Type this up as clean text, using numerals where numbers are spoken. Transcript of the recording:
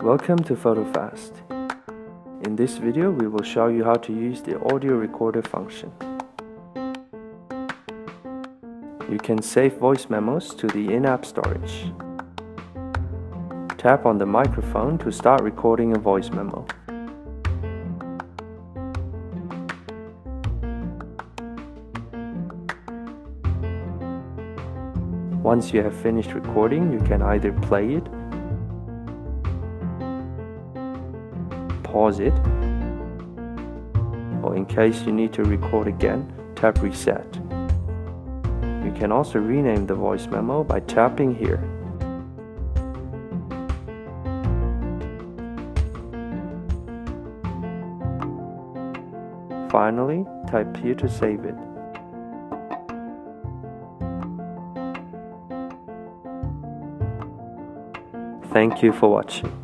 Welcome to PhotoFast. In this video, we will show you how to use the audio recorder function. You can save voice memos to the in-app storage. Tap on the microphone to start recording a voice memo. Once you have finished recording, you can either play it, pause it, or in case you need to record again, tap reset. You can also rename the voice memo by tapping here. Finally, type here to save it. Thank you for watching.